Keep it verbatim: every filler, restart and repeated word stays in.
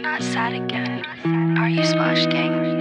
not sad again. Are you Splashgvng?